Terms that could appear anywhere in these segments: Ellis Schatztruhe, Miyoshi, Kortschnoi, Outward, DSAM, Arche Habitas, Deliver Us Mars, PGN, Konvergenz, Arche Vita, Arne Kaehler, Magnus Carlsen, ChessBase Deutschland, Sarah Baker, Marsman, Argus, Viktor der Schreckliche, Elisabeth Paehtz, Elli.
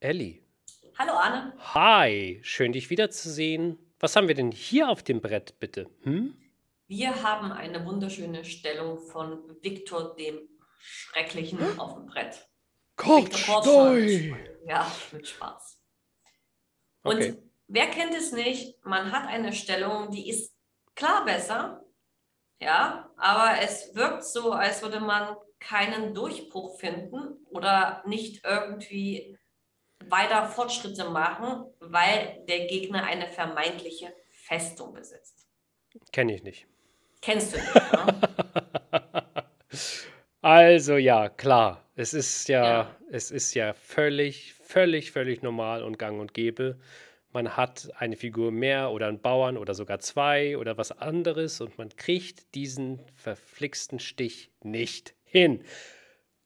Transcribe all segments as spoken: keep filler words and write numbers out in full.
Elli. Hallo Arne. Hi, schön dich wiederzusehen. Was haben wir denn hier auf dem Brett bitte? Hm? Wir haben eine wunderschöne Stellung von Viktor dem Schrecklichen hm? auf dem Brett. Kortschnoi. Ja, mit Spaß. Und okay. Wer kennt es nicht? Man hat eine Stellung, die ist klar besser, ja, aber es wirkt so, als würde man keinen Durchbruch finden oder nicht irgendwie weiter Fortschritte machen, weil der Gegner eine vermeintliche Festung besitzt. Kenne ich nicht. Kennst du nicht, ne? Also ja, klar. Es ist ja, ja, es ist ja völlig, völlig, völlig normal und gang und gäbe. Man hat eine Figur mehr oder einen Bauern oder sogar zwei oder was anderes und man kriegt diesen verflixten Stich nicht hin.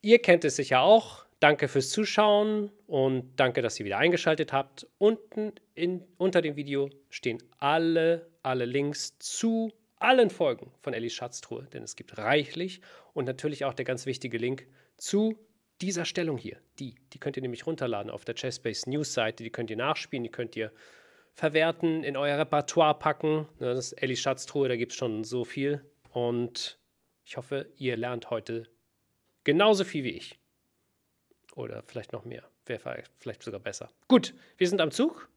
Ihr kennt es sicher auch. Danke fürs Zuschauen und danke, dass ihr wieder eingeschaltet habt. Unten in, unter dem Video stehen alle, alle Links zu allen Folgen von Ellis Schatztruhe, denn es gibt reichlich und natürlich auch der ganz wichtige Link zu dieser Stellung hier, die, die könnt ihr nämlich runterladen auf der ChessBase News-Seite, die könnt ihr nachspielen, die könnt ihr verwerten, in euer Repertoire packen. Das ist Ellis Schatztruhe, da gibt es schon so viel. Und ich hoffe, ihr lernt heute genauso viel wie ich. Oder vielleicht noch mehr, wäre vielleicht sogar besser. Gut, wir sind am Zug.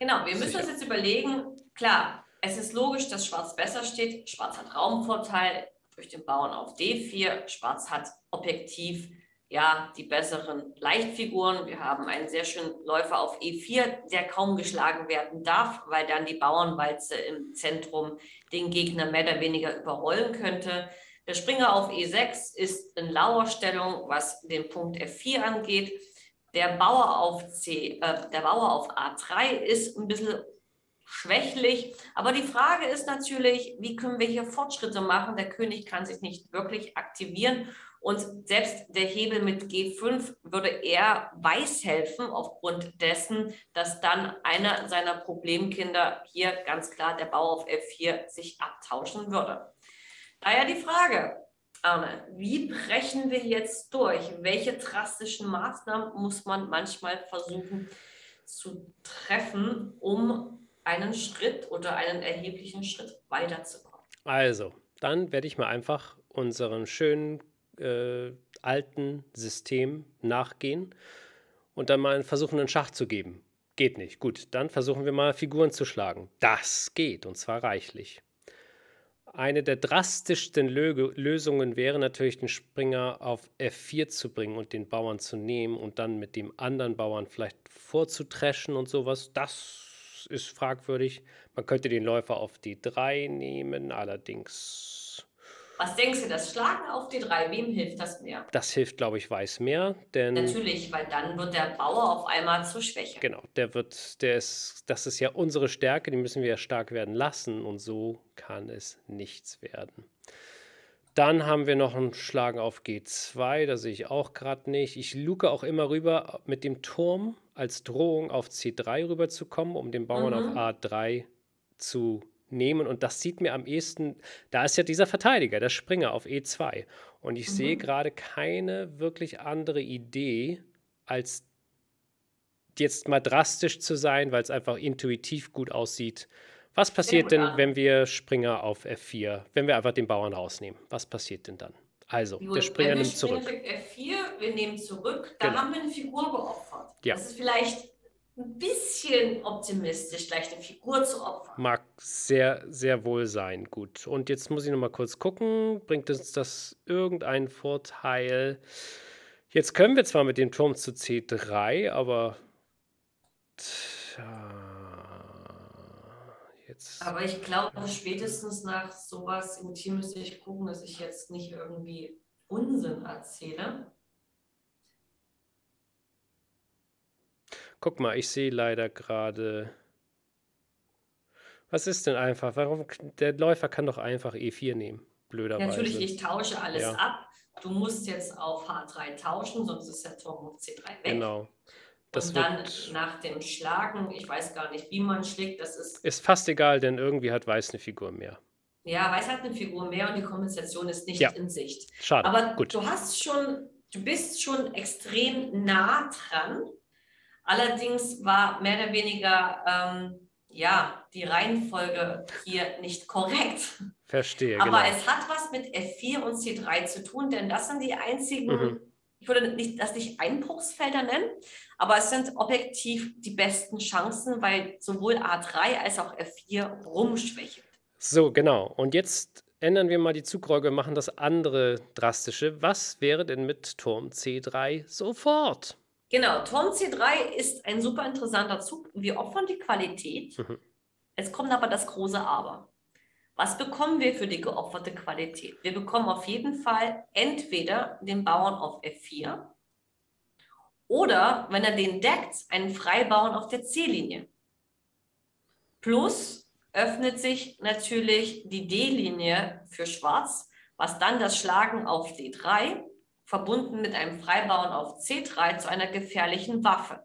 Genau, wir müssen Sicher. uns jetzt überlegen, klar, es ist logisch, dass Schwarz besser steht. Schwarz hat Raumvorteil durch den Bauern auf D vier. Schwarz hat objektiv ja, die besseren Leichtfiguren. Wir haben einen sehr schönen Läufer auf E vier, der kaum geschlagen werden darf, weil dann die Bauernwalze im Zentrum den Gegner mehr oder weniger überrollen könnte. Der Springer auf E sechs ist in lauer Stellung, was den Punkt F vier angeht. Der Bauer auf, C, äh, der Bauer auf A drei ist ein bisschen schwächlich. Aber die Frage ist natürlich, wie können wir hier Fortschritte machen? Der König kann sich nicht wirklich aktivieren. Und selbst der Hebel mit G fünf würde eher Weiß helfen, aufgrund dessen, dass dann einer seiner Problemkinder hier ganz klar der Bauer auf F vier sich abtauschen würde. Daher die Frage, Arne, wie brechen wir jetzt durch? Welche drastischen Maßnahmen muss man manchmal versuchen zu treffen, um einen Schritt oder einen erheblichen Schritt weiterzukommen? Also, dann werde ich mal einfach unseren schönen Äh, alten System nachgehen und dann mal versuchen, einen Schach zu geben. Geht nicht. Gut, dann versuchen wir mal, Figuren zu schlagen. Das geht, und zwar reichlich. Eine der drastischsten Lö- Lösungen wäre natürlich, den Springer auf F vier zu bringen und den Bauern zu nehmen und dann mit dem anderen Bauern vielleicht vorzutreschen und sowas. Das ist fragwürdig. Man könnte den Läufer auf D drei nehmen, allerdings... Was denkst du, das Schlagen auf D drei, wem hilft das mehr? Das hilft, glaube ich, Weiß mehr, denn... Natürlich, weil dann wird der Bauer auf einmal zur Schwäche. Genau, der wird, der ist, das ist ja unsere Stärke, die müssen wir ja stark werden lassen und so kann es nichts werden. Dann haben wir noch ein Schlagen auf G zwei, da sehe ich auch gerade nicht. Ich luke auch immer rüber, mit dem Turm als Drohung auf C drei rüberzukommen, um den Bauern mhm. auf A drei zu... nehmen und das sieht mir am ehesten, da ist ja dieser Verteidiger, der Springer auf E zwei und ich mhm. sehe gerade keine wirklich andere Idee, als jetzt mal drastisch zu sein, weil es einfach intuitiv gut aussieht. Was passiert denn, an. wenn wir Springer auf F vier, wenn wir einfach den Bauern rausnehmen? Was passiert denn dann? Also, Gut, der Springer nimmt Springer zurück. F vier, wir nehmen zurück, da genau. haben wir eine Figur geopfert. Ja. Das ist vielleicht ein bisschen optimistisch, gleich eine Figur zu opfern. Mag sehr, sehr wohl sein. Gut, und jetzt muss ich noch mal kurz gucken. Bringt uns das irgendeinen Vorteil? Jetzt können wir zwar mit dem Turm zu C drei, aber... Jetzt. Aber ich glaube, spätestens nach sowas im Team müsste ich gucken, dass ich jetzt nicht irgendwie Unsinn erzähle. Guck mal, ich sehe leider gerade... Was ist denn einfach? Warum? Der Läufer kann doch einfach E vier nehmen, blöderweise. Natürlich, ich tausche alles ja. ab. Du musst jetzt auf H drei tauschen, sonst ist der Turm auf C drei weg. Genau. Das Und dann wird... nach dem Schlagen, ich weiß gar nicht, wie man schlägt, das ist... Ist fast egal, denn irgendwie hat Weiß eine Figur mehr. Ja, Weiß hat eine Figur mehr und die Kompensation ist nicht ja. in Sicht. Schade, Aber gut. du hast schon, du bist schon extrem nah dran. Allerdings war mehr oder weniger ähm, ja, die Reihenfolge hier nicht korrekt. Verstehe. Aber genau. Es hat was mit F vier und C drei zu tun, denn das sind die einzigen, mhm. ich würde nicht, das nicht Einbruchsfelder nennen, aber es sind objektiv die besten Chancen, weil sowohl A drei als auch F vier rumschwächelt. So, genau. Und jetzt ändern wir mal die Zugräuge, machen das andere Drastische. Was wäre denn mit Turm C drei sofort? Genau, Turm C drei ist ein super interessanter Zug. Wir opfern die Qualität. Mhm. Jetzt kommt aber das große Aber. Was bekommen wir für die geopferte Qualität? Wir bekommen auf jeden Fall entweder den Bauern auf F vier oder, wenn er den deckt, einen Freibauern auf der C-Linie. Plus öffnet sich natürlich die D-Linie für Schwarz, was dann das Schlagen auf D drei verbunden mit einem Freibauern auf C drei zu einer gefährlichen Waffe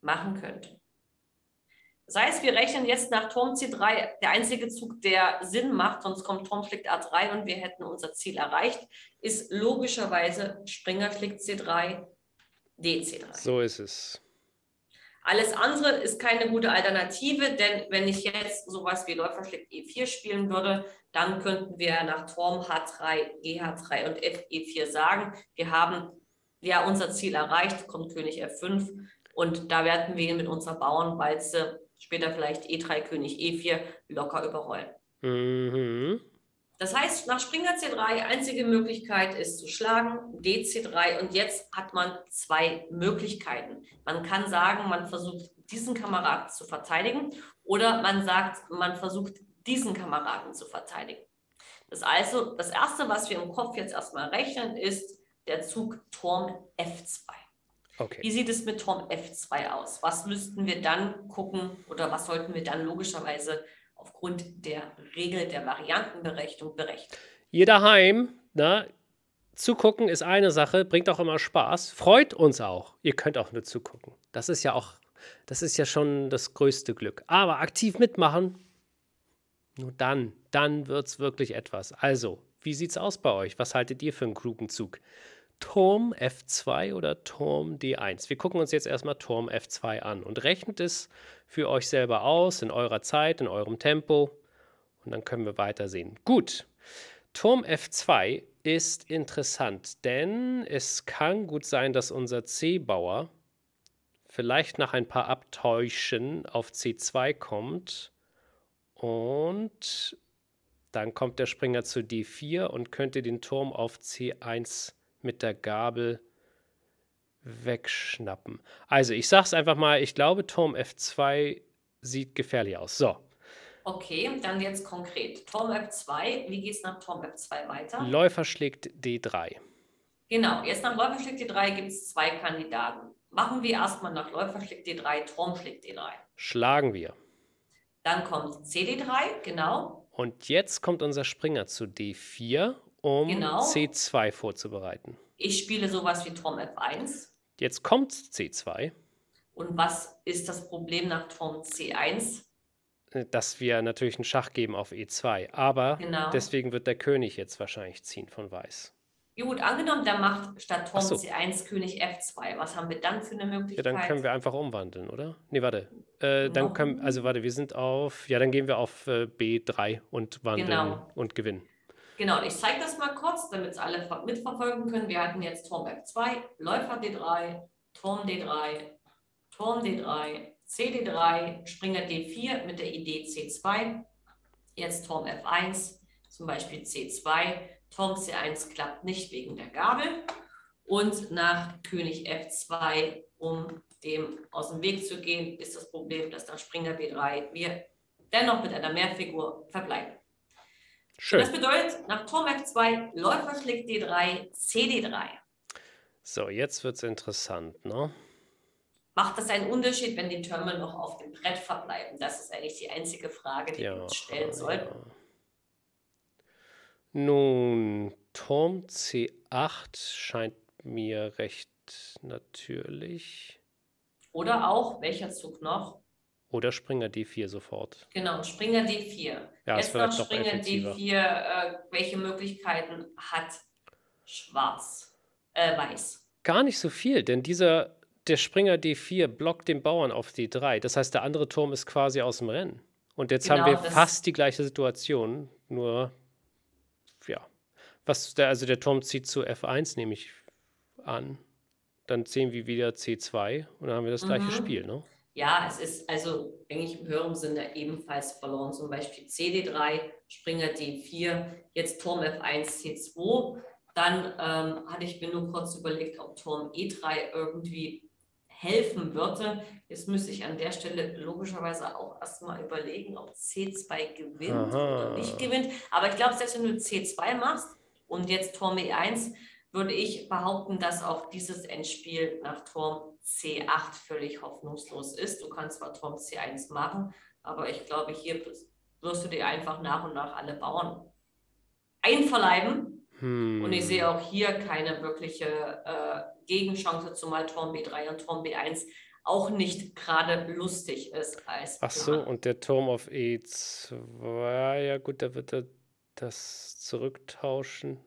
machen könnte. Das heißt, wir rechnen jetzt nach Turm C drei, der einzige Zug, der Sinn macht, sonst kommt Turm schlägt A drei und wir hätten unser Ziel erreicht, ist logischerweise Springer schlägt C drei, D C drei. So ist es. Alles andere ist keine gute Alternative, denn wenn ich jetzt sowas wie Läufer schlägt E vier spielen würde, dann könnten wir nach Turm H drei, G H drei und F E vier sagen, wir haben ja unser Ziel erreicht, kommt König F fünf und da werden wir ihn mit unserer Bauernwalze später vielleicht E drei, König E vier locker überrollen. Mhm. Das heißt, nach Springer C drei, einzige Möglichkeit ist zu schlagen, D C drei und jetzt hat man zwei Möglichkeiten. Man kann sagen, man versucht, diesen Kameraden zu verteidigen oder man sagt, man versucht, diesen Kameraden zu verteidigen. Das also, das Erste, was wir im Kopf jetzt erstmal rechnen, ist der Zug Turm F zwei. Okay. Wie sieht es mit Turm F zwei aus? Was müssten wir dann gucken oder was sollten wir dann logischerweise aufgrund der Regel der Variantenberechnung berechnen? Ihr daheim, na, zugucken ist eine Sache, bringt auch immer Spaß, freut uns auch. Ihr könnt auch nur zugucken. Das ist ja auch, das ist ja schon das größte Glück. Aber aktiv mitmachen, nur dann, dann wird es wirklich etwas. Also, wie sieht's aus bei euch? Was haltet ihr für einen klugen Zug? Turm F zwei oder Turm D eins? Wir gucken uns jetzt erstmal Turm F zwei an und rechnet es für euch selber aus, in eurer Zeit, in eurem Tempo und dann können wir weitersehen. Gut, Turm F zwei ist interessant, denn es kann gut sein, dass unser C-Bauer vielleicht nach ein paar Abtäuschen auf C zwei kommt und dann kommt der Springer zu D vier und könnte den Turm auf C eins mit der Gabel wegschnappen. Also ich sag's einfach mal, ich glaube Turm F zwei sieht gefährlich aus. So. Okay, dann jetzt konkret. Turm F zwei, wie geht's nach Turm F zwei weiter? Läufer schlägt D drei. Genau, jetzt nach Läufer schlägt D drei gibt es zwei Kandidaten. Machen wir erstmal nach Läufer schlägt D drei, Turm schlägt D drei. Schlagen wir. Dann kommt C D drei, genau. Und jetzt kommt unser Springer zu D vier. Um genau. C zwei vorzubereiten. Ich spiele sowas wie Turm F eins. Jetzt kommt C zwei. Und was ist das Problem nach Turm C eins? Dass wir natürlich einen Schach geben auf E zwei. Aber genau. Deswegen wird der König jetzt wahrscheinlich ziehen von Weiß. Ja gut, angenommen, der macht statt Turm so. C eins König F zwei. Was haben wir dann für eine Möglichkeit? Ja, dann können wir einfach umwandeln, oder? Nee, warte. Äh, dann no. können, also warte, wir sind auf... Ja, dann gehen wir auf äh, B drei und wandeln genau. und gewinnen. Genau, ich zeige das mal kurz, damit es alle mitverfolgen können. Wir hatten jetzt Turm F zwei, Läufer D drei, Turm D drei, Turm D drei, C D drei, Springer D vier mit der Idee C zwei. Jetzt Turm F eins, zum Beispiel C zwei. Turm C eins klappt nicht wegen der Gabel. Und nach König F zwei, um dem aus dem Weg zu gehen, ist das Problem, dass nach Springer D drei wir dennoch mit einer Mehrfigur verbleiben. Schön. Das bedeutet, nach Turm F zwei, Läufer schlägt D drei, C D drei. So, jetzt wird es interessant, ne? Macht das einen Unterschied, wenn die Türme noch auf dem Brett verbleiben? Das ist eigentlich die einzige Frage, die ja, wir uns stellen sollten. Ja. Nun, Turm C acht scheint mir recht natürlich. Oder auch, welcher Zug noch? Oder Springer D vier sofort. Genau, Springer D vier. Ja, jetzt nach Springer D vier, äh, welche Möglichkeiten hat Schwarz, äh, Weiß? Gar nicht so viel, denn dieser der Springer D vier blockt den Bauern auf D drei. Das heißt, der andere Turm ist quasi aus dem Rennen. Und jetzt genau, haben wir fast die gleiche Situation, nur, ja. Was, der, also der Turm zieht zu F eins, nehme ich an. Dann ziehen wir wieder C zwei und dann haben wir das mhm. gleiche Spiel, ne? Ja, es ist also eigentlich im höheren Sinne ebenfalls verloren. Zum Beispiel C D drei, Springer D vier, jetzt Turm F eins, C zwei. Dann ähm, hatte ich mir nur kurz überlegt, ob Turm E drei irgendwie helfen würde. Jetzt müsste ich an der Stelle logischerweise auch erstmal überlegen, ob C zwei gewinnt Aha. oder nicht gewinnt. Aber ich glaube, selbst wenn du C zwei machst und jetzt Turm E eins, würde ich behaupten, dass auch dieses Endspiel nach Turm C acht völlig hoffnungslos ist. Du kannst zwar Turm C eins machen, aber ich glaube, hier wirst du dir einfach nach und nach alle Bauern einverleiben. Hm. Und ich sehe auch hier keine wirkliche äh, Gegenchance, zumal Turm B drei und Turm B eins auch nicht gerade lustig ist. Als Ach so, und der Turm auf E zwei, ja gut, da wird er das zurücktauschen.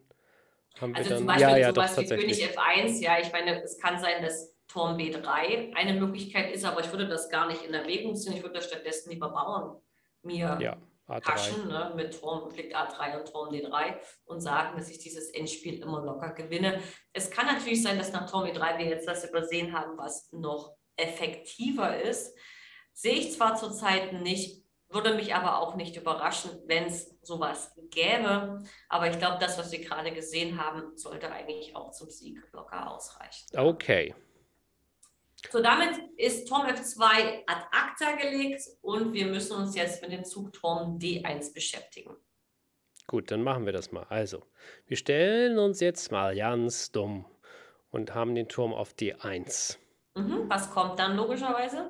Haben also wir dann, zum Beispiel, ja, ja, zum doch, Beispiel König F eins, ja, ich meine, es kann sein, dass Turm B drei eine Möglichkeit ist, aber ich würde das gar nicht in Erwägung ziehen, ich würde stattdessen lieber Bauern mir ja, haschen, ne, mit Turm, Klick A drei und Turm D drei und sagen, dass ich dieses Endspiel immer locker gewinne. Es kann natürlich sein, dass nach Turm B drei wir jetzt das übersehen haben, was noch effektiver ist. Sehe ich zwar zurzeit nicht, würde mich aber auch nicht überraschen, wenn es sowas gäbe. Aber ich glaube, das, was wir gerade gesehen haben, sollte eigentlich auch zum Sieg locker ausreichen. Okay. So, damit ist Turm F zwei ad acta gelegt und wir müssen uns jetzt mit dem Zug Turm D eins beschäftigen. Gut, dann machen wir das mal. Also, wir stellen uns jetzt mal ganz dumm und haben den Turm auf D eins. Mhm, was kommt dann logischerweise?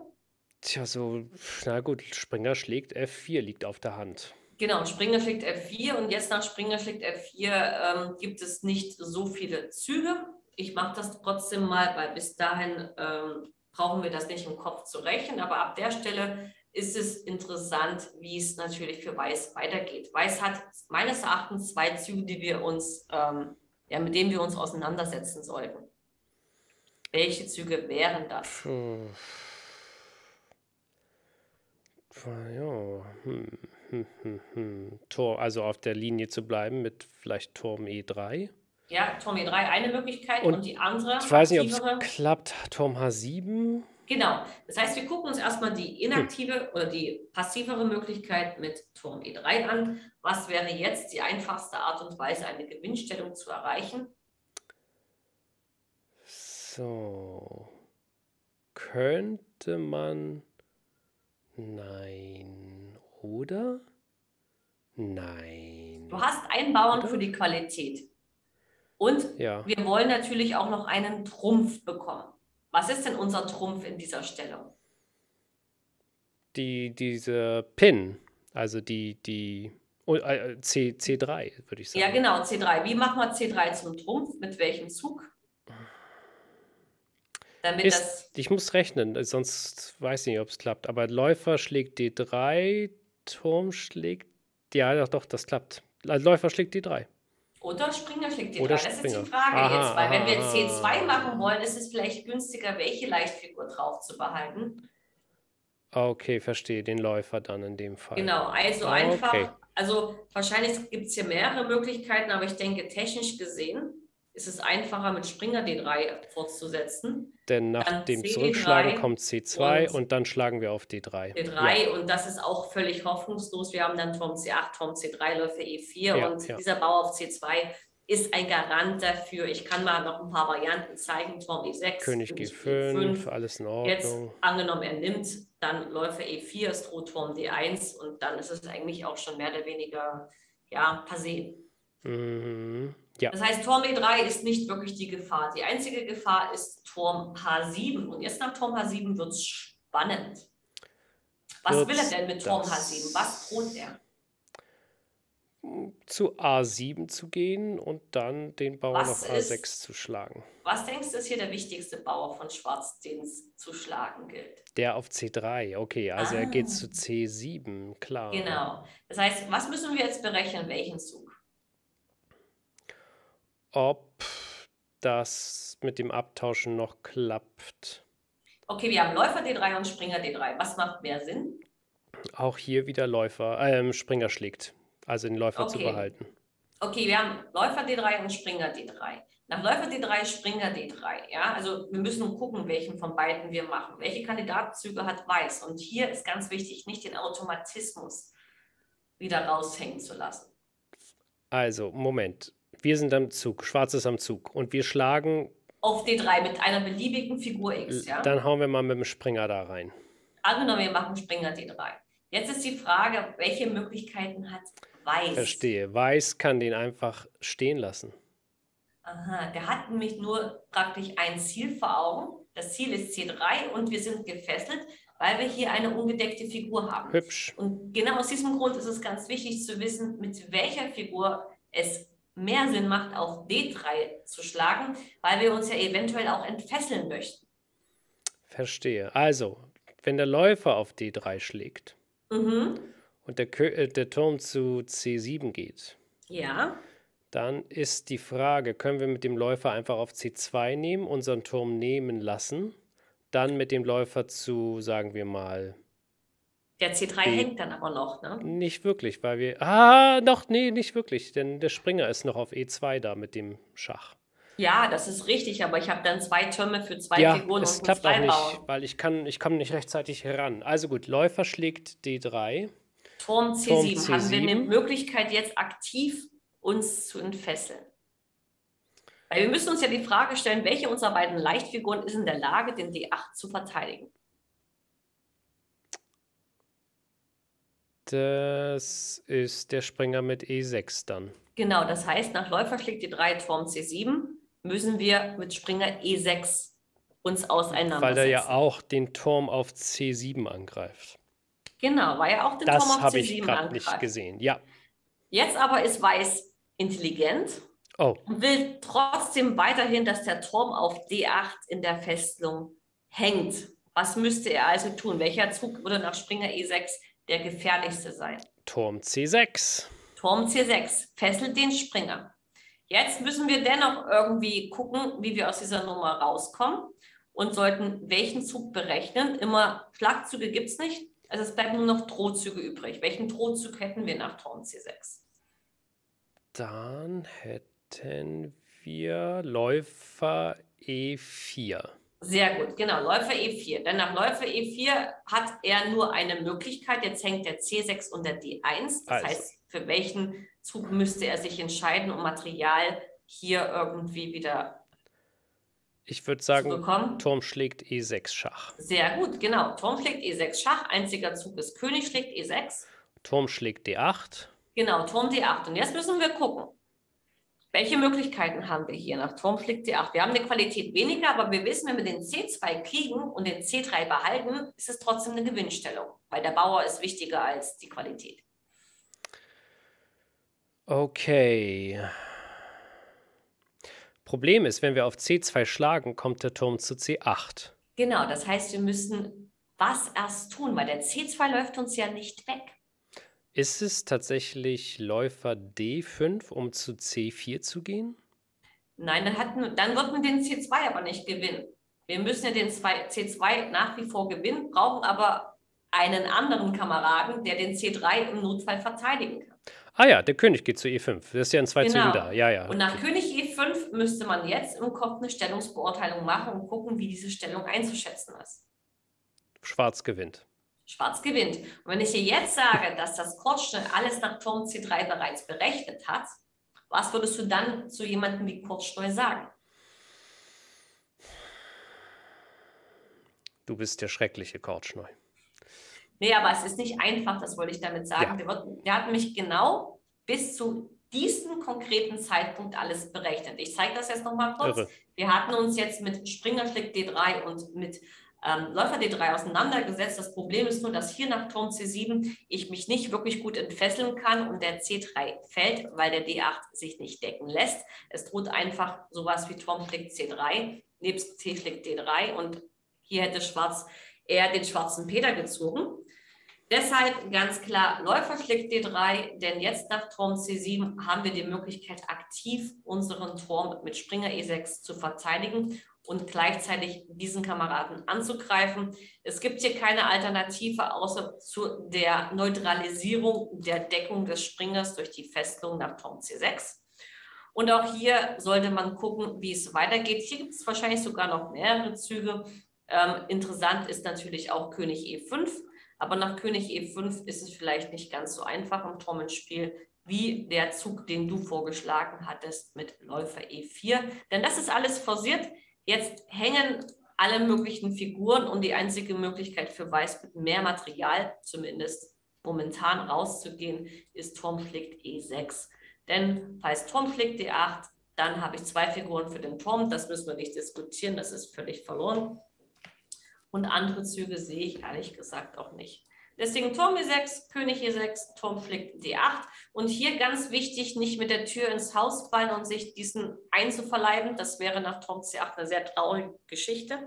Tja, so, na gut, Springer schlägt F vier, liegt auf der Hand. Genau, Springer schlägt F vier und jetzt nach Springer schlägt F vier ähm, gibt es nicht so viele Züge. Ich mache das trotzdem mal, weil bis dahin ähm, brauchen wir das nicht im Kopf zu rechnen. Aber ab der Stelle ist es interessant, wie es natürlich für Weiß weitergeht. Weiß hat meines Erachtens zwei Züge, die wir uns, ähm, ja, mit denen wir uns auseinandersetzen sollten. Welche Züge wären das? Puh. Ja, hm, hm, hm, hm. Tor, also auf der Linie zu bleiben mit vielleicht Turm E drei. Ja, Turm E drei eine Möglichkeit und, und die andere. Ich weiß nicht, ob es klappt, Turm H sieben. Genau, das heißt, wir gucken uns erstmal die inaktive hm. oder die passivere Möglichkeit mit Turm E drei an. Was wäre jetzt die einfachste Art und Weise, eine Gewinnstellung zu erreichen? So, könnte man... Nein, oder? Nein. Du hast einen Bauern oder? Für die Qualität. Und ja. wir wollen natürlich auch noch einen Trumpf bekommen. Was ist denn unser Trumpf in dieser Stellung? Die, diese Pin, also die, die oh, äh, C, C drei, würde ich sagen. Ja, genau, C drei. Wie machen wir C drei zum Trumpf? Mit welchem Zug? Damit ist, das ich muss rechnen, sonst weiß ich nicht, ob es klappt. Aber Läufer schlägt D drei, Turm schlägt... Ja, doch, doch, das klappt. Läufer schlägt D drei. Oder Springer schlägt D drei. Oder das Springer. Ist die Frage aha, jetzt. Weil aha, wenn wir C zwei machen wollen, ist es vielleicht günstiger, welche Leichtfigur drauf zu behalten. Okay, verstehe. Den Läufer dann in dem Fall. Genau, also okay. einfach... Also wahrscheinlich gibt es hier mehrere Möglichkeiten, aber ich denke, technisch gesehen... ist es einfacher, mit Springer D drei fortzusetzen. Denn nach dann dem C drei Zurückschlagen kommt C zwei und, und dann schlagen wir auf D drei. D drei ja. und das ist auch völlig hoffnungslos. Wir haben dann Turm C acht, Turm C drei, Läufer E vier ja, und ja. dieser Bau auf C zwei ist ein Garant dafür. Ich kann mal noch ein paar Varianten zeigen. Turm E sechs, König G fünf, alles in Ordnung. Jetzt angenommen, er nimmt, dann Läufer E vier, es droht Turm D eins und dann ist es eigentlich auch schon mehr oder weniger ja, passé. Mhm. Ja. Das heißt, Turm E drei ist nicht wirklich die Gefahr. Die einzige Gefahr ist Turm H sieben. Und jetzt nach Turm H sieben wird es spannend. Was wird's will er denn mit Turm H sieben? Was droht er? Zu A sieben zu gehen und dann den Bauer auf A sechs ist, zu schlagen. Was denkst du, ist hier der wichtigste Bauer von Schwarz, den es zu schlagen gilt? Der auf C drei, okay, also ah. er geht zu C sieben, klar. Genau. Das heißt, was müssen wir jetzt berechnen, welchen Zug? Ob das mit dem Abtauschen noch klappt. Okay, wir haben Läufer D drei und Springer D drei. Was macht mehr Sinn? Auch hier wieder Läufer, äh, Springer schlägt. Also den Läufer okay. zu behalten. Okay, wir haben Läufer D drei und Springer D drei. Nach Läufer D drei, Springer D drei. Ja? Also wir müssen gucken, welchen von beiden wir machen. Welche Kandidatenzüge hat Weiß? Und hier ist ganz wichtig, nicht den Automatismus wieder raushängen zu lassen. Also, Moment. Wir sind am Zug. Schwarz ist am Zug. Und wir schlagen... auf D drei mit einer beliebigen Figur X, ja? Dann hauen wir mal mit dem Springer da rein. Angenommen, wir machen Springer D drei. Jetzt ist die Frage, welche Möglichkeiten hat Weiß? Verstehe. Weiß kann den einfach stehen lassen. Aha, der hat nämlich nur praktisch ein Ziel vor Augen. Das Ziel ist C drei und wir sind gefesselt, weil wir hier eine ungedeckte Figur haben. Hübsch. Und genau aus diesem Grund ist es ganz wichtig zu wissen, mit welcher Figur es mehr Sinn macht, auf D drei zu schlagen, weil wir uns ja eventuell auch entfesseln möchten. Verstehe. Also, wenn der Läufer auf D drei schlägt mhm. und der, äh, der Turm zu C sieben geht, ja. dann ist die Frage, können wir mit dem Läufer einfach auf C zwei nehmen, unseren Turm nehmen lassen, dann mit dem Läufer zu, sagen wir mal... Der C drei hängt dann aber noch, ne? Nicht wirklich, weil wir... Ah, doch, nee, nicht wirklich, denn der Springer ist noch auf E zwei da mit dem Schach. Ja, das ist richtig, aber ich habe dann zwei Türme für zwei ja, Figuren und zwei Bauern. Ja, es klappt auch nicht, weil ich kann, ich komme nicht rechtzeitig heran. Also gut, Läufer schlägt D drei. Turm C sieben. Turm C sieben. Haben wir eine Möglichkeit, jetzt aktiv uns zu entfesseln? Weil wir müssen uns ja die Frage stellen, welche unserer beiden Leichtfiguren ist in der Lage, den D acht zu verteidigen? Das ist der Springer mit E sechs dann. Genau, das heißt, nach Läufer schlägt D drei, Turm C sieben, müssen wir mit Springer E sechs uns auseinandersetzen. Weil er ja auch den Turm auf C sieben angreift. Genau, weil er auch den Turm auf C sieben angreift. Das habe ich gerade nicht gesehen, ja. Jetzt aber ist Weiß intelligent oh. und will trotzdem weiterhin, dass der Turm auf D acht in der Festung hängt. Was müsste er also tun? Welcher Zug würde nach Springer E sechs der gefährlichste sein? Turm C sechs. Turm C sechs fesselt den Springer. Jetzt müssen wir dennoch irgendwie gucken, wie wir aus dieser Nummer rauskommen und sollten welchen Zug berechnen. Immer Schlagzüge gibt es nicht. Also es bleiben nur noch Drohzüge übrig. Welchen Drohzug hätten wir nach Turm C sechs? Dann hätten wir Läufer E vier. Sehr gut, genau, Läufer E vier. Denn nach Läufer E vier hat er nur eine Möglichkeit. Jetzt hängt der C sechs unter D eins. Das also. heißt, für welchen Zug müsste er sich entscheiden, um Material hier irgendwie wieder ich würde sagen, zu bekommen? Turm schlägt E sechs Schach. Sehr gut, genau. Turm schlägt E sechs Schach. Einziger Zug ist König schlägt E sechs. Turm schlägt D acht. Genau, Turm D acht. Und jetzt müssen wir gucken. Welche Möglichkeiten haben wir hier nach Turm schlägt D acht? Wir haben eine Qualität weniger, aber wir wissen, wenn wir den C zwei kriegen und den C drei behalten, ist es trotzdem eine Gewinnstellung, weil der Bauer ist wichtiger als die Qualität. Okay. Problem ist, wenn wir auf C zwei schlagen, kommt der Turm zu C acht. Genau, das heißt, wir müssen was erst tun, weil der C zwei läuft uns ja nicht weg. Ist es tatsächlich Läufer D fünf, um zu C vier zu gehen? Nein, dann, hat, dann wird man den C zwei aber nicht gewinnen. Wir müssen ja den C zwei nach wie vor gewinnen, brauchen aber einen anderen Kameraden, der den C drei im Notfall verteidigen kann. Ah ja, der König geht zu E fünf. Das ist ja in zwei genau. Zügen da. Ja, ja. Und nach okay. König E fünf müsste man jetzt im Kopf eine Stellungsbeurteilung machen und gucken, wie diese Stellung einzuschätzen ist. Schwarz gewinnt. Schwarz gewinnt. Und wenn ich dir jetzt sage, dass das Kortschnoi alles nach Turm C drei bereits berechnet hat, was würdest du dann zu jemandem wie Kortschnoi sagen? Du bist der schreckliche Kortschnoi. Nee, aber es ist nicht einfach, das wollte ich damit sagen. Ja. Der, wird, der hat mich genau bis zu diesem konkreten Zeitpunkt alles berechnet. Ich zeige das jetzt nochmal kurz. Irre. Wir hatten uns jetzt mit Springer schlägt D drei und mit Ähm, Läufer D drei auseinandergesetzt. Das Problem ist nur, dass hier nach Turm C sieben ich mich nicht wirklich gut entfesseln kann und der C drei fällt, weil der D acht sich nicht decken lässt. Es droht einfach sowas wie Turm schlägt C drei, nebst C schlägt D drei und hier hätte Schwarz eher den schwarzen Peter gezogen. Deshalb ganz klar Läuferschlägt D drei, denn jetzt nach Turm C sieben haben wir die Möglichkeit, aktiv unseren Turm mit Springer E sechs zu verteidigen und gleichzeitig diesen Kameraden anzugreifen. Es gibt hier keine Alternative, außer zu der Neutralisierung der Deckung des Springers durch die Festung nach Turm C sechs. Und auch hier sollte man gucken, wie es weitergeht. Hier gibt es wahrscheinlich sogar noch mehrere Züge. Ähm, interessant ist natürlich auch König E fünf. Aber nach König E fünf ist es vielleicht nicht ganz so einfach im Turmspiel wie der Zug, den du vorgeschlagen hattest mit Läufer E vier. Denn das ist alles forciert. Jetzt hängen alle möglichen Figuren und die einzige Möglichkeit für Weiß mit mehr Material, zumindest momentan rauszugehen, ist Turmschlägt E sechs. Denn falls Turmschlägt D acht, dann habe ich zwei Figuren für den Turm. Das müssen wir nicht diskutieren, das ist völlig verloren. Und andere Züge sehe ich ehrlich gesagt auch nicht. Deswegen Turm E sechs, König E sechs, Turmschlägt D acht. Und hier ganz wichtig, nicht mit der Tür ins Haus fallen und sich diesen einzuverleiben. Das wäre nach Turm C acht eine sehr traurige Geschichte.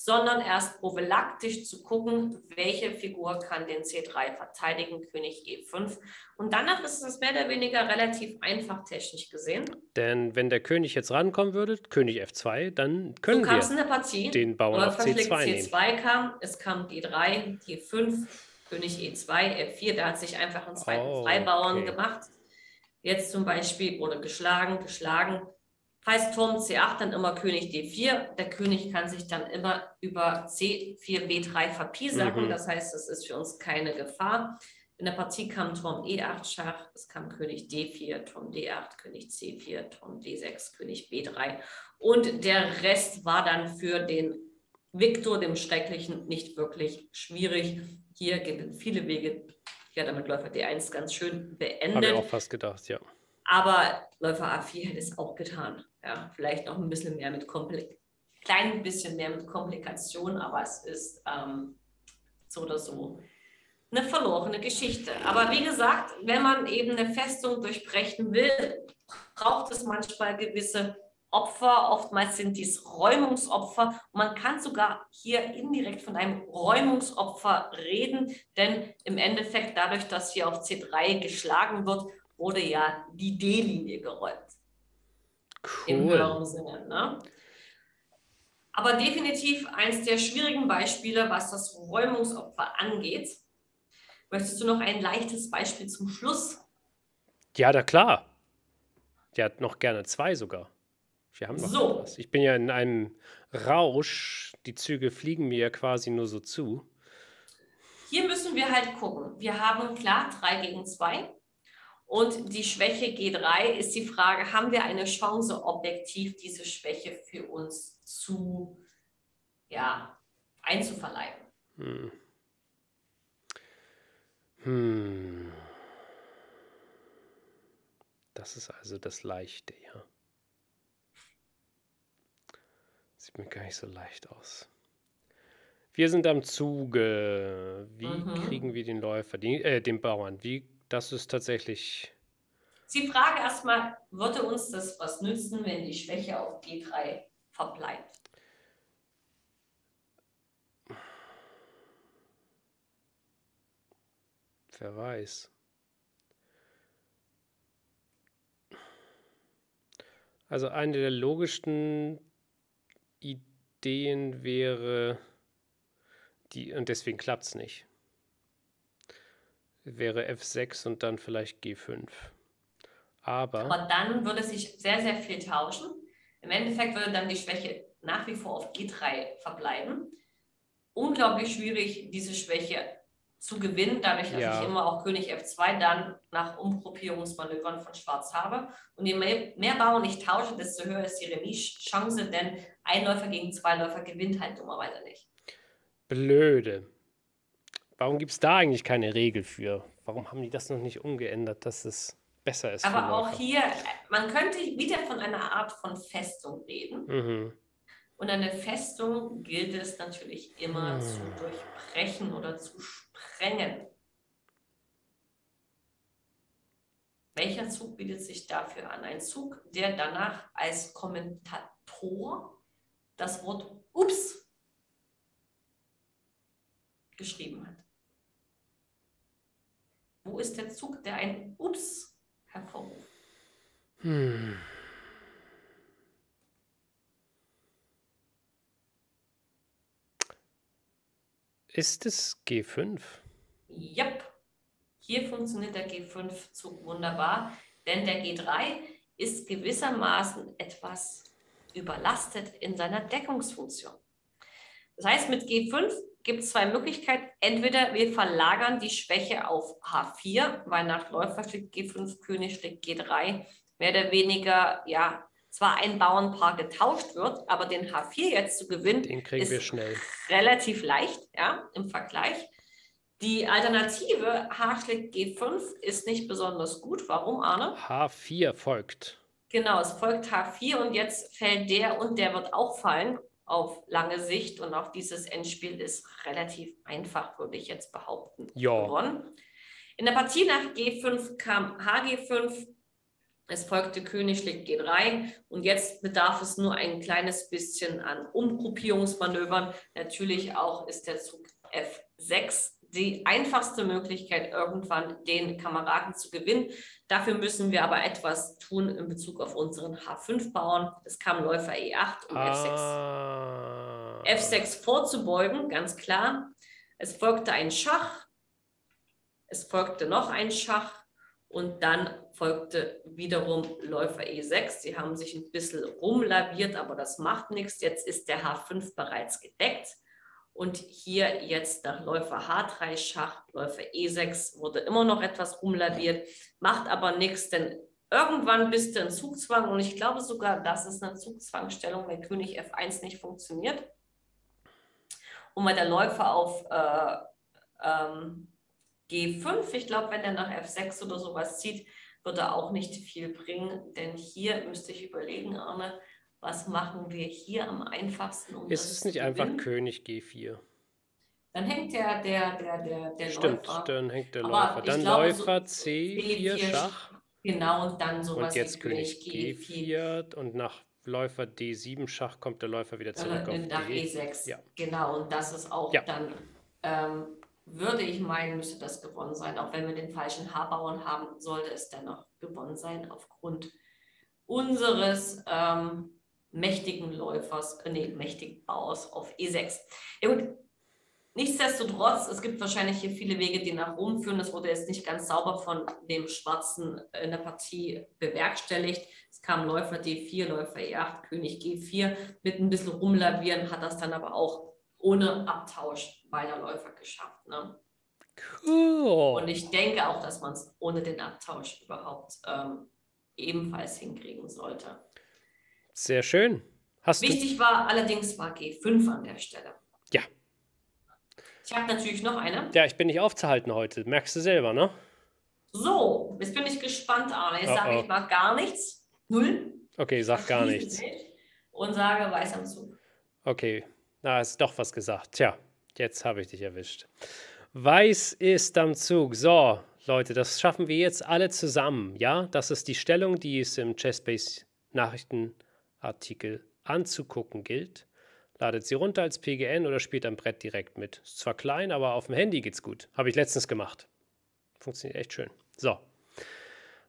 Sondern erst prophylaktisch zu gucken, welche Figur kann den C drei verteidigen, König E fünf. Und danach ist es mehr oder weniger relativ einfach technisch gesehen. Denn wenn der König jetzt rankommen würde, König F zwei, dann können so wir in der Partie, den Bauern auf C zwei nehmen. C zwei kam, es kam D drei, D fünf, König E zwei, F vier. Da hat sich einfach einen zweiten oh, Freibauern okay. gemacht. Jetzt zum Beispiel wurde geschlagen, geschlagen. Heißt Turm C acht, dann immer König D vier. Der König kann sich dann immer über C vier, B drei verpiesacken. Mhm. Das heißt, das ist für uns keine Gefahr. In der Partie kam Turm E acht Schach, es kam König D vier, Turm D acht, König C vier, Turm D sechs, König B drei. Und der Rest war dann für den Viktor, dem Schrecklichen, nicht wirklich schwierig. Hier gibt es viele Wege. Ja, damit Läufer D eins ganz schön beendet. Habe ich auch fast gedacht, ja. Aber Läufer A vier hätte es auch getan. Ja, vielleicht noch ein bisschen mehr mit Komplik klein bisschen mehr mit Komplikationen, aber es ist ähm, so oder so eine verlorene Geschichte. Aber wie gesagt, wenn man eben eine Festung durchbrechen will, braucht es manchmal gewisse Opfer. Oftmals sind dies Räumungsopfer. Und man kann sogar hier indirekt von einem Räumungsopfer reden, denn im Endeffekt dadurch, dass hier auf C drei geschlagen wird, wurde ja die D-Linie geräumt. Cool. Im höheren Sinne. Ne? Aber definitiv eins der schwierigen Beispiele, was das Räumungsopfer angeht. Möchtest du noch ein leichtes Beispiel zum Schluss? Ja, na klar. Die hat noch gerne zwei sogar. Wir haben noch so. Was. Ich bin ja in einem Rausch. Die Züge fliegen mir ja quasi nur so zu. Hier müssen wir halt gucken. Wir haben klar drei gegen zwei. Und die Schwäche G drei ist die Frage, haben wir eine Chance, objektiv diese Schwäche für uns zu, ja, einzuverleiben? Hm. Hm. Das ist also das Leichte, ja. Sieht mir gar nicht so leicht aus. Wir sind am Zuge. Wie mhm. kriegen wir den Läufer, den, äh, den Bauern? Wie Das ist tatsächlich... Die Frage erstmal, würde uns das was nützen, wenn die Schwäche auf G drei verbleibt? Wer weiß. Also eine der logischsten Ideen wäre, die, und deswegen klappt es nicht. Wäre F sechs und dann vielleicht G fünf. Aber, Aber dann würde sich sehr, sehr viel tauschen. Im Endeffekt würde dann die Schwäche nach wie vor auf G drei verbleiben. Unglaublich schwierig, diese Schwäche zu gewinnen, dadurch, dass ja. ich immer auch König F zwei dann nach Umgruppierungsmanövern von Schwarz habe. Und je mehr Bauern ich tausche, desto höher ist die Remis-Chance, denn ein Läufer gegen zwei Läufer gewinnt halt dummerweise nicht. Blöde. Warum gibt es da eigentlich keine Regel für? Warum haben die das noch nicht umgeändert, dass es besser ist? Aber auch hier, man könnte wieder von einer Art von Festung reden. Mhm. Und eine Festung gilt es natürlich immer mhm. zu durchbrechen oder zu sprengen. Welcher Zug bietet sich dafür an? Ein Zug, der danach als Kommentator das Wort Ups geschrieben hat. Wo ist der Zug, der ein Ups hervorruft? Hm. Ist es G fünf? Yep. Hier funktioniert der G fünf Zug wunderbar, denn der G drei ist gewissermaßen etwas überlastet in seiner Deckungsfunktion. Das heißt, mit G fünf gibt es zwei Möglichkeiten. Entweder wir verlagern die Schwäche auf H vier, weil nach Läufer schlägt G fünf, König schlägt G drei, mehr oder weniger, ja, zwar ein Bauernpaar getauscht wird, aber den H vier jetzt zu gewinnen, den kriegen wir schnell. Relativ leicht, ja, im Vergleich. Die Alternative H schlägt G fünf ist nicht besonders gut. Warum, Arne? H vier folgt. Genau, es folgt H vier und jetzt fällt der und der wird auch fallen auf lange Sicht und auch dieses Endspiel ist relativ einfach, würde ich jetzt behaupten. Ja. Gewonnen. In der Partie nach G fünf kam H G fünf, es folgte König schlägt G drei und jetzt bedarf es nur ein kleines bisschen an Umgruppierungsmanövern. Natürlich auch ist der Zug F sechs die einfachste Möglichkeit, irgendwann den Kameraden zu gewinnen. Dafür müssen wir aber etwas tun in Bezug auf unseren H fünf Bauern. Es kam Läufer E acht, um ah. F sechs. F sechs vorzubeugen, ganz klar. Es folgte ein Schach, es folgte noch ein Schach und dann folgte wiederum Läufer E sechs. Sie haben sich ein bisschen rumlaviert, aber das macht nichts. Jetzt ist der H fünf bereits gedeckt. Und hier jetzt nach Läufer H drei Schach, Läufer E sechs wurde immer noch etwas rumlaviert, macht aber nichts, denn irgendwann bist du in Zugzwang und ich glaube sogar, das ist eine Zugzwangstellung, wenn König F eins nicht funktioniert. Und weil der Läufer auf äh, ähm, G fünf, ich glaube, wenn der nach F sechs oder sowas zieht, wird er auch nicht viel bringen, denn hier müsste ich überlegen, Arne, was machen wir hier am einfachsten? Um ist es nicht einfach König G vier? Dann hängt der, der, der, der, der Stimmt, Läufer. Stimmt, dann hängt der Aber Läufer. Dann glaube, Läufer so C vier Schach. Genau, und dann sowas. Und jetzt wie König G vier. G vier und nach Läufer D sieben Schach kommt der Läufer wieder zurück dann auf nach D. E sechs. Ja. Genau, und das ist auch ja. dann, ähm, würde ich meinen, müsste das gewonnen sein. Auch wenn wir den falschen H-Bauern haben, sollte es dann noch gewonnen sein aufgrund unseres... Ähm, mächtigen Läufers, nee, mächtigen Bauers auf E sechs. Ja gut, nichtsdestotrotz, es gibt wahrscheinlich hier viele Wege, die nach Rom führen. Das wurde jetzt nicht ganz sauber von dem Schwarzen in der Partie bewerkstelligt. Es kam Läufer D vier, Läufer E acht, König G vier. Mit ein bisschen rumlavieren hat das dann aber auch ohne Abtausch beider Läufer geschafft. Ne? Cool. Und ich denke auch, dass man es ohne den Abtausch überhaupt ähm, ebenfalls hinkriegen sollte. Sehr schön. Hast Wichtig du... war allerdings war G fünf an der Stelle. Ja. Ich habe natürlich noch eine. Ja, ich bin nicht aufzuhalten heute. Merkst du selber, ne? So, jetzt bin ich gespannt, Arne. Jetzt oh, sage oh. ich mal gar nichts. Null. Okay, sag gar nichts. Und sage weiß am Zug. Okay, na, ist doch was gesagt. Tja, jetzt habe ich dich erwischt. Weiß ist am Zug. So, Leute, das schaffen wir jetzt alle zusammen. Ja, das ist die Stellung, die es im ChessBase Nachrichten Artikel anzugucken gilt. Ladet sie runter als P G N oder spielt am Brett direkt mit. Ist zwar klein, aber auf dem Handy geht's gut. Habe ich letztens gemacht. Funktioniert echt schön. So.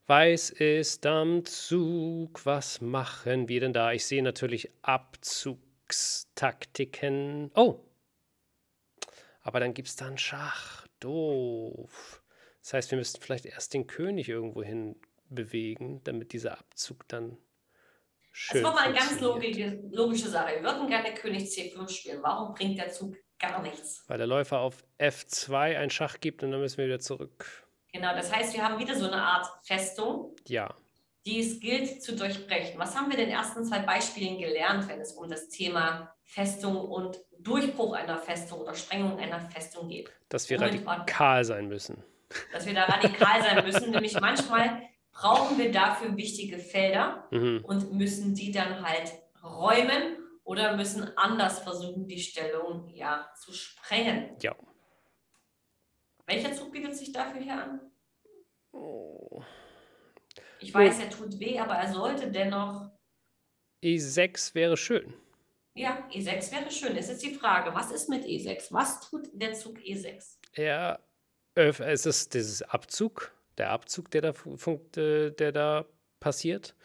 Weiß ist am Zug. Was machen wir denn da? Ich sehe natürlich Abzugstaktiken. Oh! Aber dann gibt es da einen Schach. Doof. Das heißt, wir müssten vielleicht erst den König irgendwo hin bewegen, damit dieser Abzug dann schön. Das war mal eine ganz logische, logische Sache. Wir würden gerne König C fünf spielen. Warum bringt der Zug gar nichts? Weil der Läufer auf F zwei einen Schach gibt und dann müssen wir wieder zurück. Genau, das heißt, wir haben wieder so eine Art Festung, ja. die es gilt zu durchbrechen. Was haben wir in den ersten zwei Beispielen gelernt, wenn es um das Thema Festung und Durchbruch einer Festung oder Sprengung einer Festung geht? Dass wir Moment radikal waren. sein müssen. Dass wir da radikal sein müssen, nämlich manchmal brauchen wir dafür wichtige Felder mhm. und müssen die dann halt räumen oder müssen anders versuchen, die Stellung ja zu sprengen. Ja. Welcher Zug bietet sich dafür hier an? Oh. Ich weiß, oh. er tut weh, aber er sollte dennoch... E sechs wäre schön. Ja, E sechs wäre schön. Es ist die Frage, was ist mit E sechs? Was tut der Zug E sechs? Er es ist dieses Abzug, der Abzug, der da, funkt, der da passiert.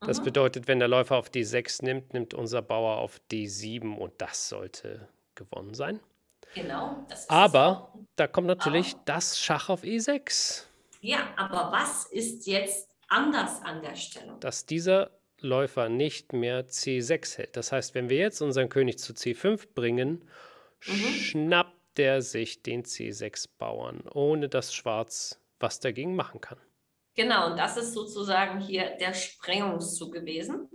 Das Aha. bedeutet, wenn der Läufer auf D sechs nimmt, nimmt unser Bauer auf D sieben und das sollte gewonnen sein. Genau. Das ist aber das. Da kommt natürlich aber das Schach auf E sechs. Ja, aber was ist jetzt anders an der Stellung? Dass dieser Läufer nicht mehr C sechs hält. Das heißt, wenn wir jetzt unseren König zu C fünf bringen, mhm. schnappt der sich den C sechs-Bauern, ohne dass Schwarz was dagegen machen kann. Genau, und das ist sozusagen hier der Sprengungszug gewesen.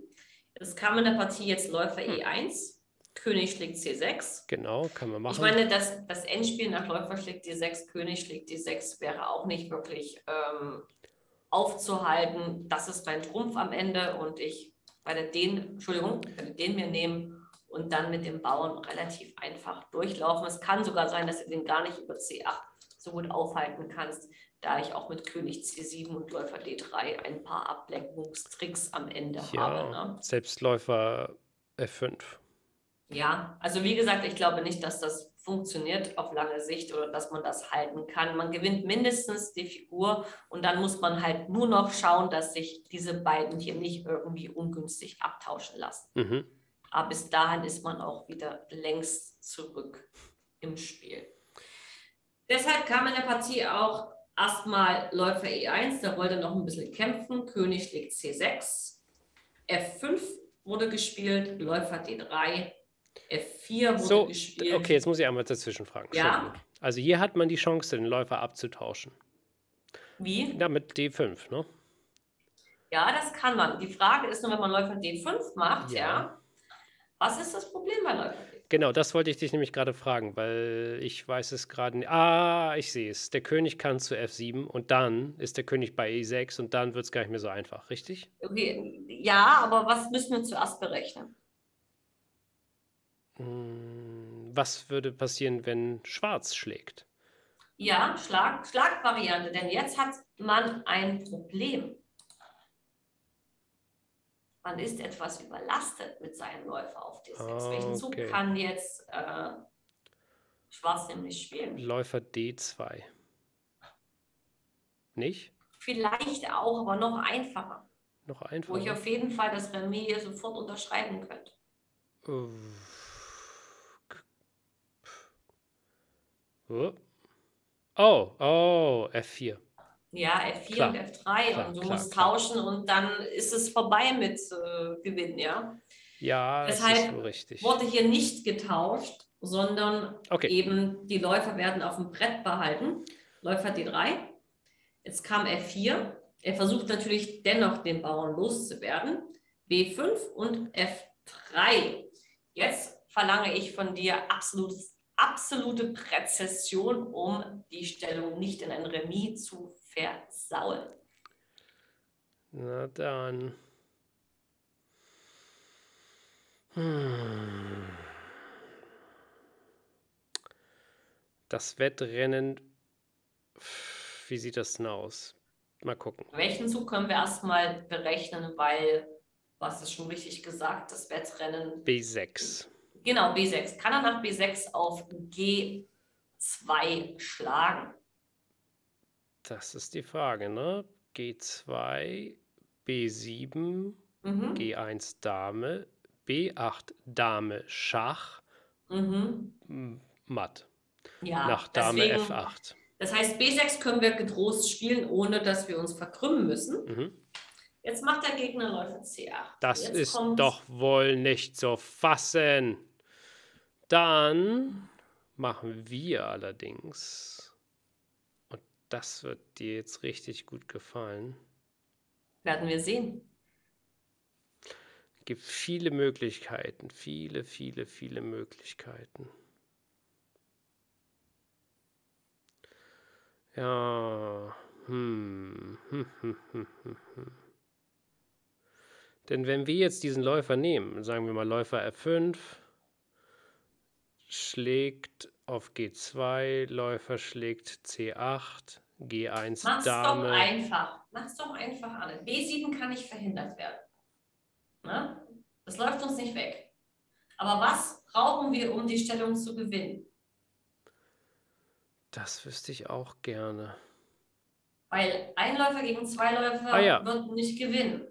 Es kam in der Partie jetzt Läufer hm. E eins, König schlägt C sechs. Genau, kann man machen. Ich meine, das, das Endspiel nach Läufer schlägt D sechs, König schlägt D sechs wäre auch nicht wirklich ähm, aufzuhalten. Das ist mein Trumpf am Ende und ich werde den, Entschuldigung, werde den mir nehmen und dann mit dem Bauern relativ einfach durchlaufen. Es kann sogar sein, dass du den gar nicht über C acht so gut aufhalten kannst, da ich auch mit König C sieben und Läufer D drei ein paar Ablenkungstricks am Ende ja, habe. Ne? Selbst Läufer F fünf. Ja, also wie gesagt, ich glaube nicht, dass das funktioniert auf lange Sicht oder dass man das halten kann. Man gewinnt mindestens die Figur und dann muss man halt nur noch schauen, dass sich diese beiden hier nicht irgendwie ungünstig abtauschen lassen. Mhm. Aber bis dahin ist man auch wieder längst zurück im Spiel. Deshalb kam in der Partie auch erstmal Läufer E eins, da wollte er noch ein bisschen kämpfen. König schlägt C sechs, F fünf wurde gespielt, Läufer D drei, F vier wurde so gespielt. Okay, jetzt muss ich einmal dazwischen fragen. Ja. Also hier hat man die Chance, den Läufer abzutauschen. Wie? Na, mit D fünf, ne? Ja, das kann man. Die Frage ist nur, wenn man Läufer D fünf macht, ja. ja was ist das Problem bei Läufer D fünf? Genau, das wollte ich dich nämlich gerade fragen, weil ich weiß es gerade nicht. Ah, ich sehe es. Der König kann zu F sieben und dann ist der König bei E sechs und dann wird es gar nicht mehr so einfach, richtig? Okay. Ja, aber was müssen wir zuerst berechnen? Was würde passieren, wenn Schwarz schlägt? Ja, Schlag, Schlagvariante, denn jetzt hat man ein Problem. Man ist etwas überlastet mit seinem Läufer auf D sechs. Ah, welchen Zug okay. kann jetzt äh, Schwarz nämlich spielen? Läufer D zwei. Nicht? Vielleicht auch, aber noch einfacher. Noch einfacher. Wo ich auf jeden Fall das Remis hier sofort unterschreiben könnte. Oh, oh, F vier. Ja, F vier klar, und F drei klar, und du klar, musst klar. tauschen und dann ist es vorbei mit äh, Gewinn, ja? Ja, deshalb das ist so richtig. Wurde hier nicht getauscht, sondern okay. eben die Läufer werden auf dem Brett behalten. Läufer D drei, jetzt kam F vier, er versucht natürlich dennoch den Bauern loszuwerden. B fünf und F drei. Jetzt verlange ich von dir absolutes absolute Präzision, um die Stellung nicht in ein Remis zu versauen. Na dann. Hm. Das Wettrennen, wie sieht das denn aus? Mal gucken. Welchen Zug können wir erstmal berechnen, weil, was ist schon richtig gesagt, das Wettrennen... B sechs. Genau, B sechs. Kann er nach B sechs auf G zwei schlagen? Das ist die Frage, ne? G zwei, B sieben, mhm. G eins Dame, B acht Dame Schach, mhm. matt. Ja, nach Dame deswegen, F acht. Das heißt, B sechs können wir getrost spielen, ohne dass wir uns verkrümmen müssen. Mhm. Jetzt macht der Gegner Läufer C acht. Das Jetzt ist kommt... doch wohl nicht zu fassen. Dann machen wir allerdings, und das wird dir jetzt richtig gut gefallen. Werden wir sehen. Es gibt viele Möglichkeiten, viele, viele, viele Möglichkeiten. Ja, hm, hm, hm, hm, hm, hm. Denn wenn wir jetzt diesen Läufer nehmen, sagen wir mal Läufer F fünf, schlägt auf G zwei, Läufer schlägt C acht, G eins Mach's Dame. Mach's doch einfach. Mach's doch einfach, Arne. B sieben kann nicht verhindert werden. Na? Das läuft uns nicht weg. Aber was brauchen wir, um die Stellung zu gewinnen? Das wüsste ich auch gerne. Weil ein Läufer gegen zwei Läufer ah, ja. wird nicht gewinnen.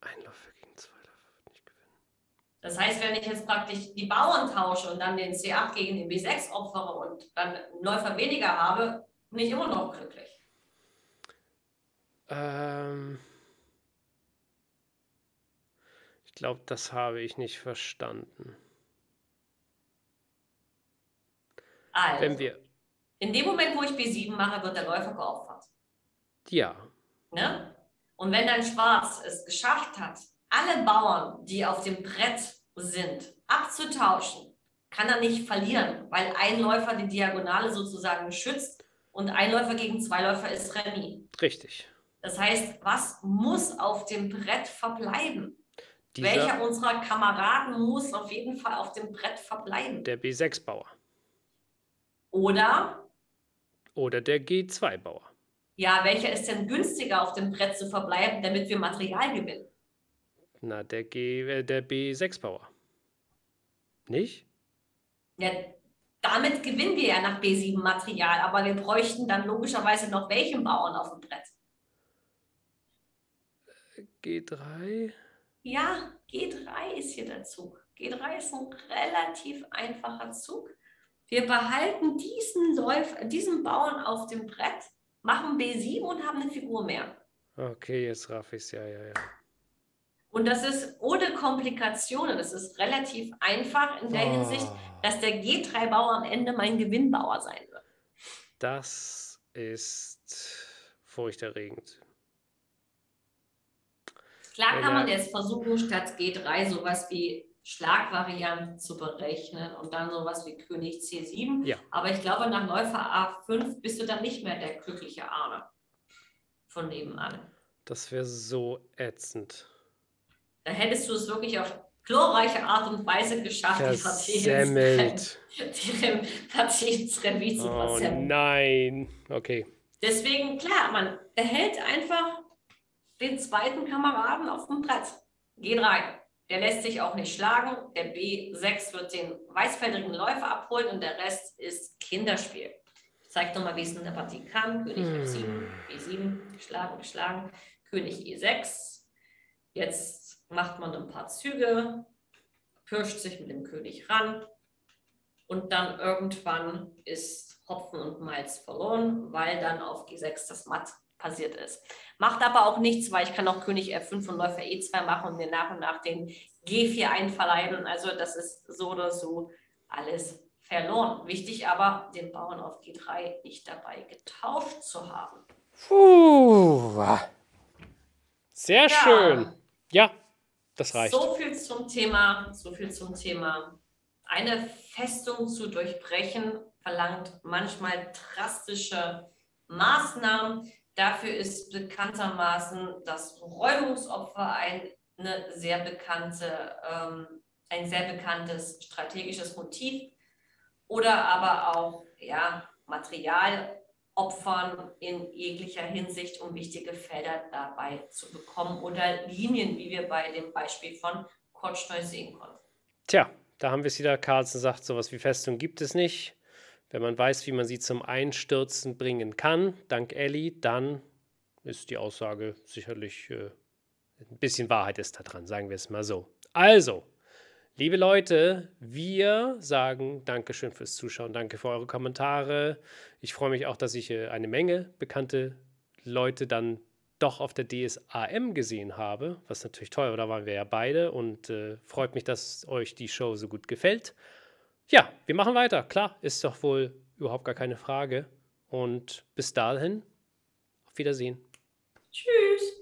Ein Läufer gegen zwei Läufer wird nicht gewinnen. Das heißt, wenn ich jetzt praktisch die Bauern tausche und dann den C acht gegen den B sechs opfere und dann einen Läufer weniger habe, bin ich immer noch glücklich. Ähm... Ich glaube, das habe ich nicht verstanden. Also, wenn wir in dem Moment, wo ich B sieben mache, wird der Läufer geopfert. Ja. Ne? Und wenn dann Schwarz es geschafft hat, alle Bauern, die auf dem Brett sind, abzutauschen, kann er nicht verlieren, weil ein Läufer die Diagonale sozusagen schützt und ein Läufer gegen zwei Läufer ist Remis. Richtig. Das heißt, was muss auf dem Brett verbleiben? Dieser, welcher unserer Kameraden muss auf jeden Fall auf dem Brett verbleiben? Der B sechs Bauer. Oder? Oder der G zwei Bauer. Ja, welcher ist denn günstiger auf dem Brett zu verbleiben, damit wir Material gewinnen? Na, der, G, äh, der B sechs Bauer. Nicht? Ja, damit gewinnen wir ja nach B sieben Material, aber wir bräuchten dann logischerweise noch welchen Bauern auf dem Brett? G drei... Ja, G drei ist hier der Zug. G drei ist ein relativ einfacher Zug. Wir behalten diesen, Läuf, diesen Bauern auf dem Brett, machen B sieben und haben eine Figur mehr. Okay, jetzt raff ich es. Ja, ja, ja. Und das ist ohne Komplikationen. Das ist relativ einfach in der oh. Hinsicht, dass der G drei Bauer am Ende mein Gewinnbauer sein wird. Das ist furchterregend. Klar kann man jetzt versuchen, statt G drei sowas wie Schlagvarianten zu berechnen und dann sowas wie König C sieben. Ja. Aber ich glaube, nach Läufer A fünf bist du dann nicht mehr der glückliche Arne von nebenan. Das wäre so ätzend. Da hättest du es wirklich auf glorreiche Art und Weise geschafft, versemmelt. die Partie ins Remis zu versemmeln. Oh nein, okay. Deswegen, klar, man behält einfach den zweiten Kameraden auf dem Brett. G drei. Der lässt sich auch nicht schlagen. Der B sechs wird den weißfeldrigen Läufer abholen und der Rest ist Kinderspiel. Ich zeige nochmal, wie es in der Partie kam. König F sieben, B sieben, geschlagen, geschlagen. König E sechs. Jetzt macht man ein paar Züge, pirscht sich mit dem König ran und dann irgendwann ist Hopfen und Malz verloren, weil dann auf G sechs das Matt passiert ist. Macht aber auch nichts, weil ich kann auch König F fünf und Läufer E zwei machen und mir nach und nach den G vier einverleiben. Also das ist so oder so alles verloren. Wichtig aber, den Bauern auf G drei nicht dabei getauscht zu haben. Puh. Sehr ja. schön. Ja, das reicht. So viel zum Thema, so viel zum Thema. Eine Festung zu durchbrechen verlangt manchmal drastische Maßnahmen. Dafür ist bekanntermaßen das Räumungsopfer eine sehr bekannte, ähm, ein sehr bekanntes strategisches Motiv oder aber auch ja, Materialopfern in jeglicher Hinsicht, um wichtige Felder dabei zu bekommen oder Linien, wie wir bei dem Beispiel von Kortschnoi sehen konnten. Tja, da haben wir es wieder. Carlsen sagt, sowas wie Festung gibt es nicht. Wenn man weiß, wie man sie zum Einstürzen bringen kann, dank Ellie, dann ist die Aussage sicherlich äh, ein bisschen Wahrheit ist da dran, sagen wir es mal so. Also, liebe Leute, wir sagen Dankeschön fürs Zuschauen, danke für eure Kommentare. Ich freue mich auch, dass ich äh, eine Menge bekannte Leute dann doch auf der D S A M gesehen habe, was natürlich toll war, da waren wir ja beide und äh, freut mich, dass euch die Show so gut gefällt. Ja, wir machen weiter. Klar, ist doch wohl überhaupt gar keine Frage. Und bis dahin, auf Wiedersehen. Tschüss.